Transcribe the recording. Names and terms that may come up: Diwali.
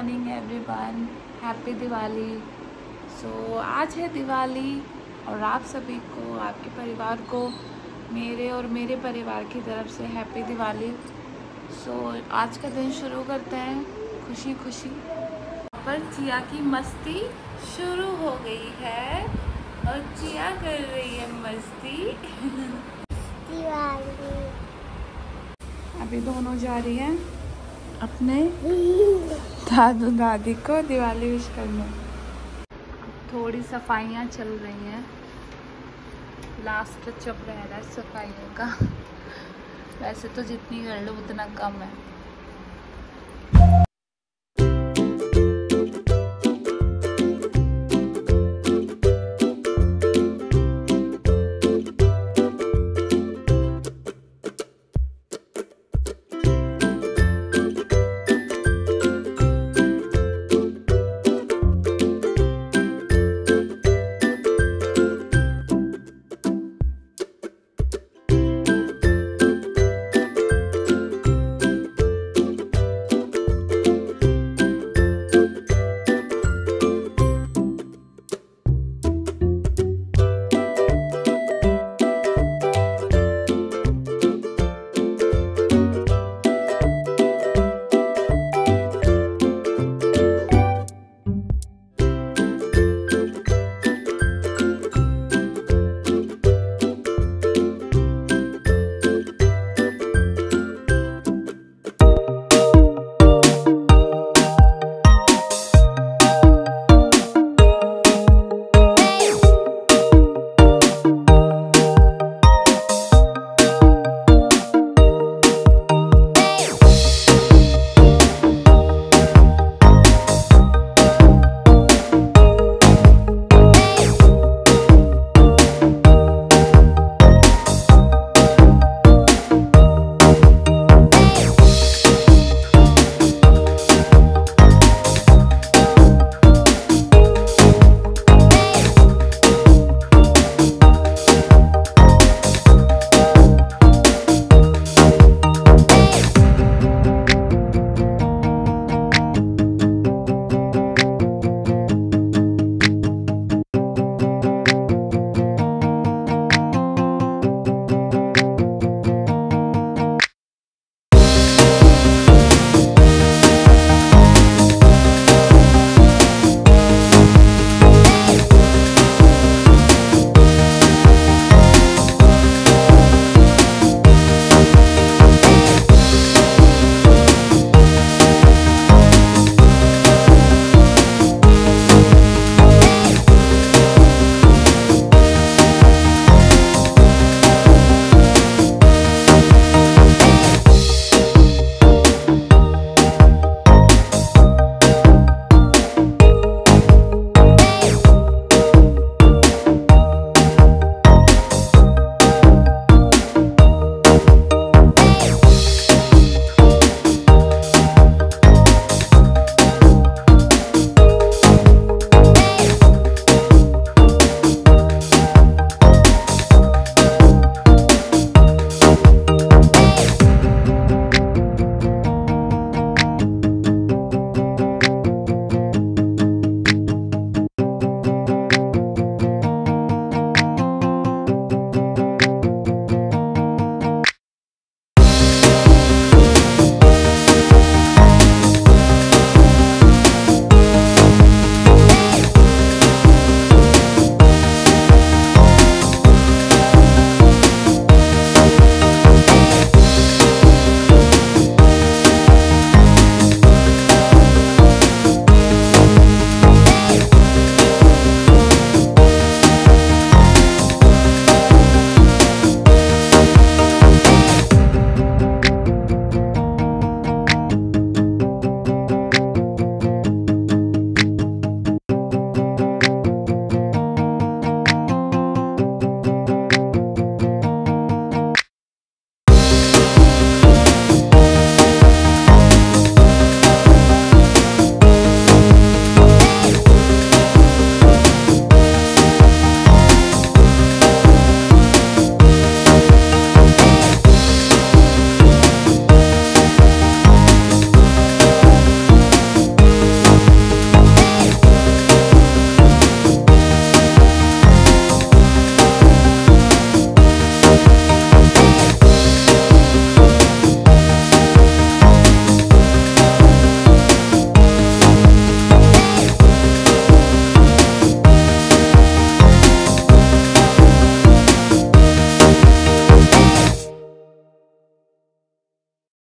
Morning everyone, happy Diwali. So आज है दिवाली और आप सभी को, आपके परिवार को मेरे और मेरे परिवार की तरफ से हैप्पी दिवाली। सो आज का दिन शुरू करते हैं खुशी खुशी। पर चिया की मस्ती शुरू हो गई है और चिया कर रही है मस्ती। दिवाली अभी दोनों जा रही हैं अपने दादू दादी को दिवाली विश करने। थोड़ी सफाइयाँ चल रही हैं, लास्ट टच अप रह रहा है सफाइयों का। वैसे तो जितनी कर लो उतना कम है।